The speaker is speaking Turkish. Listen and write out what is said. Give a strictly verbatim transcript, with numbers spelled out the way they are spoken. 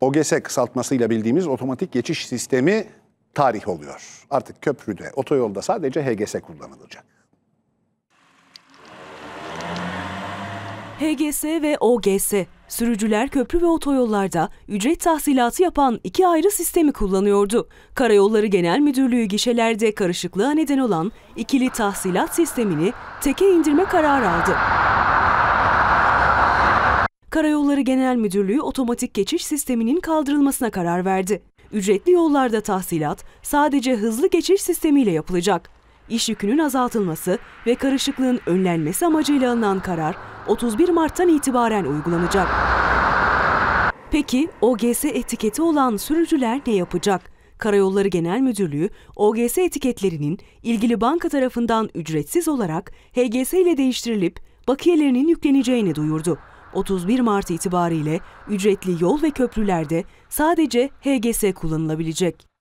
O G S kısaltmasıyla bildiğimiz otomatik geçiş sistemi tarih oluyor. Artık köprüde, otoyolda sadece H G S kullanılacak. H G S ve O G S, sürücüler köprü ve otoyollarda ücret tahsilatı yapan iki ayrı sistemi kullanıyordu. Karayolları Genel Müdürlüğü gişelerde karışıklığa neden olan ikili tahsilat sistemini teke indirme kararı aldı. Karayolları Genel Müdürlüğü otomatik geçiş sisteminin kaldırılmasına karar verdi. Ücretli yollarda tahsilat sadece hızlı geçiş sistemiyle yapılacak. İş yükünün azaltılması ve karışıklığın önlenmesi amacıyla alınan karar otuz bir Mart'tan itibaren uygulanacak. Peki O G S etiketi olan sürücüler ne yapacak? Karayolları Genel Müdürlüğü, O G S etiketlerinin ilgili banka tarafından ücretsiz olarak H G S ile değiştirilip bakiyelerinin yükleneceğini duyurdu. otuz bir Mart itibariyle ücretli yol ve köprülerde sadece H G S kullanılabilecek.